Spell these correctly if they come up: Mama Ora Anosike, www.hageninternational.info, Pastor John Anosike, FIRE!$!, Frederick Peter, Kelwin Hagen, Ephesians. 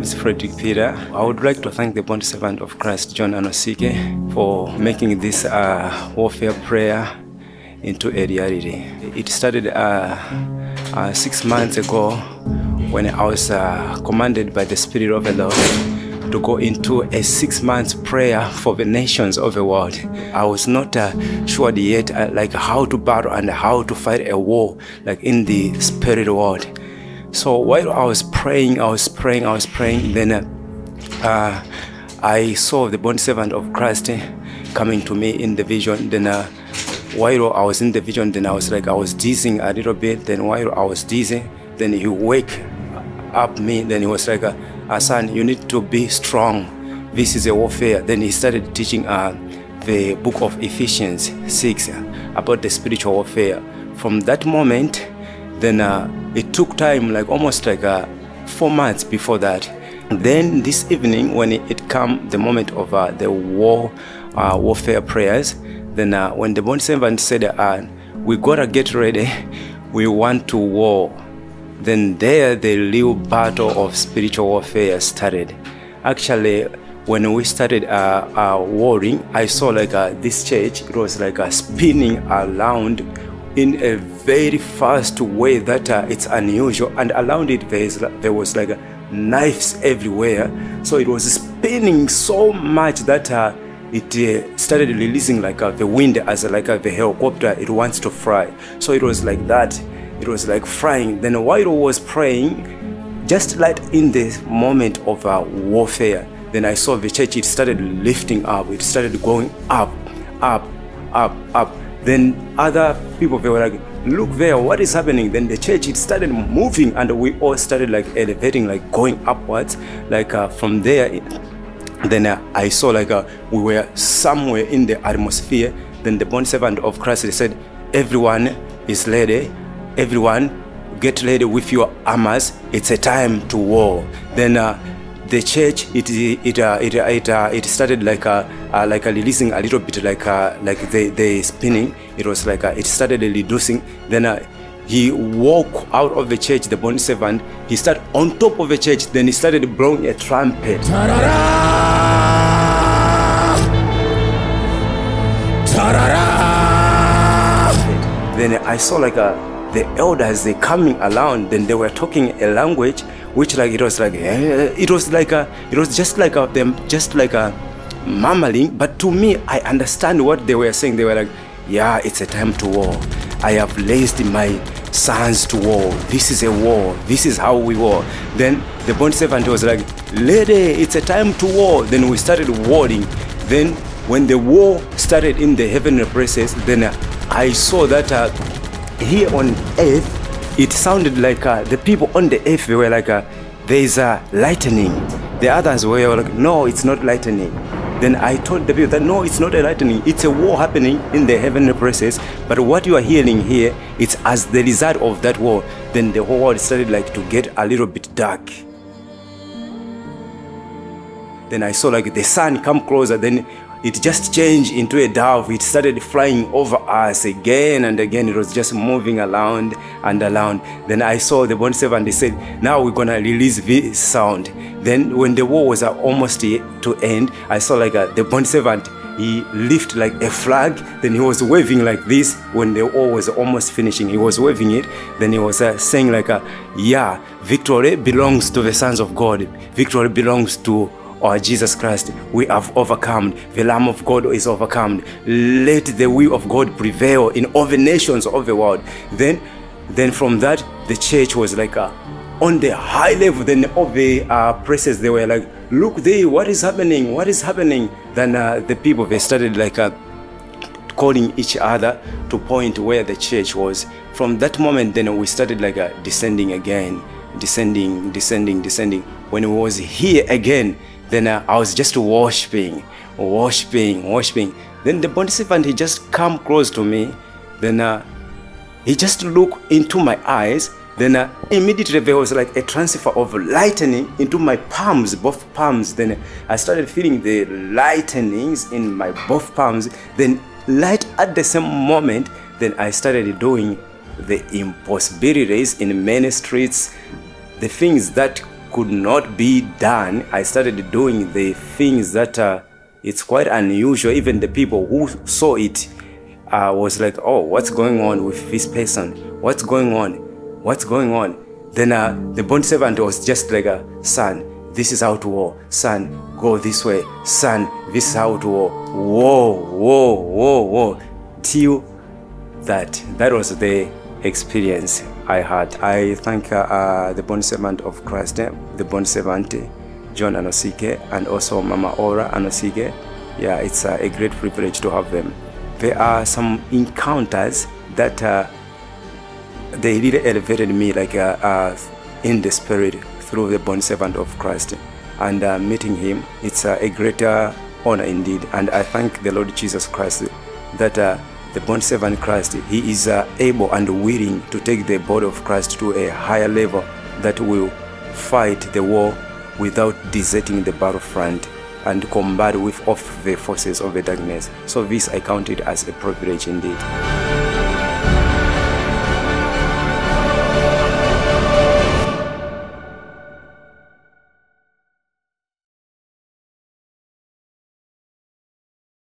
name is Frederick Peter. I would like to thank the bond servant of Christ, John Anosike, for making this warfare prayer into a reality. It started 6 months ago when I was commanded by the Spirit of the Lord to go into a 6-month prayer for the nations of the world. I was not sure yet like how to battle and how to fight a war like in the spirit world. So while I was praying, then I saw the bond servant of Christ coming to me in the vision. Then while I was in the vision, then I was dizzying a little bit. Then while I was dizzy, then he wake up me. Then he was like, "Son, you need to be strong. This is a warfare." Then he started teaching the book of Ephesians 6 about the spiritual warfare. From that moment, then it took time, like almost like 4 months before that. Then this evening, when it come the moment of the warfare prayers, then when the bond servant said, "We gotta get ready, we want to war," then there the real battle of spiritual warfare started. Actually, when we started warring, I saw like this church, it was like spinning around in a very fast way that it's unusual, and around it there was like knives everywhere. So it was spinning so much that it started releasing like the wind as like the helicopter, it wants to fly. So it was like that, it was like flying. Then while I was praying, just like in this moment of warfare, then I saw the church, it started lifting up, it started going up, up, up, up. Then other people, they were like, "Look there, what is happening?" Then the church, it started moving, and we all started like elevating, like going upwards. Like from there, then I saw like we were somewhere in the atmosphere. Then the bond servant of Christ, they said, "Everyone is ready. Everyone get ready with your armors. It's a time to war." Then the church, it started like releasing a little bit, like the spinning. It was like it started reducing. Then he walked out of the church, the bond servant. He started on top of the church. Then he started blowing a trumpet. Ta-ra-ra! Ta-ra-ra! Then I saw like the elders, they coming around. Then they were talking a language which like it was just like them, just like a mumbling. But to me, I understand what they were saying. They were like, "Yeah, it's a time to war. I have raised my sons to war. This is a war. This is how we war." Then the bond servant was like, "Lady, it's a time to war." Then we started warring. Then when the war started in the heavenly places, then I saw that here on earth, it sounded like the people on the earth, they were like, "There's a lightning." The others were like, "No, it's not lightning." Then I told the people that, "No, it's not a lightning. It's a war happening in the heavenly places. But what you are hearing here, it's as the result of that war." Then the whole world started like to get a little bit dark. Then I saw like the sun come closer. Then it just changed into a dove. It started flying over us again and again. It was just moving around and around. Then I saw the bond servant, they said, "Now we're gonna release this sound." Then when the war was almost to end, I saw like the bond servant, he lifted like a flag. Then he was waving like this. When the war was almost finishing, he was waving it. Then he was saying like, "Yeah, victory belongs to the sons of God. Victory belongs to or Jesus Christ. We have overcome. The Lamb of God is overcome. Let the will of God prevail in all the nations of the world." Then from that, the church was like on the high level. Then all the priests, they were like, "Look there, what is happening? What is happening?" Then the people, they started like calling each other to point where the church was. From that moment, then we started like descending again, descending. When it was here again, then I was just worshiping. Then the bond servant, he just come close to me. Then he just looked into my eyes. Then immediately there was like a transfer of lightning into my palms, both palms. Then I started feeling the lightnings in my both palms. Then light at the same moment, then I started doing the impossibilities in many streets, the things that could not be done, I started doing the things that it's quite unusual. Even the people who saw it was like, oh, what's going on with this person? What's going on? What's going on? Then the bond servant was just like, son, this is how to war. Son, go this way. Son, this is how to war. Whoa, whoa, whoa, whoa. Till that was the experience I had. I thank the bond servant of Christ, the bond servant John Anosike, and also Mama Ora Anosike. Yeah, it's a great privilege to have them. There are some encounters that they really elevated me, like in the spirit, through the bond servant of Christ, and meeting him, it's a greater honor indeed. And I thank the Lord Jesus Christ that the bond servant Christ, he is able and willing to take the body of Christ to a higher level that will fight the war without deserting the battlefront and combat with all the forces of the darkness. So this I counted as a privilege indeed.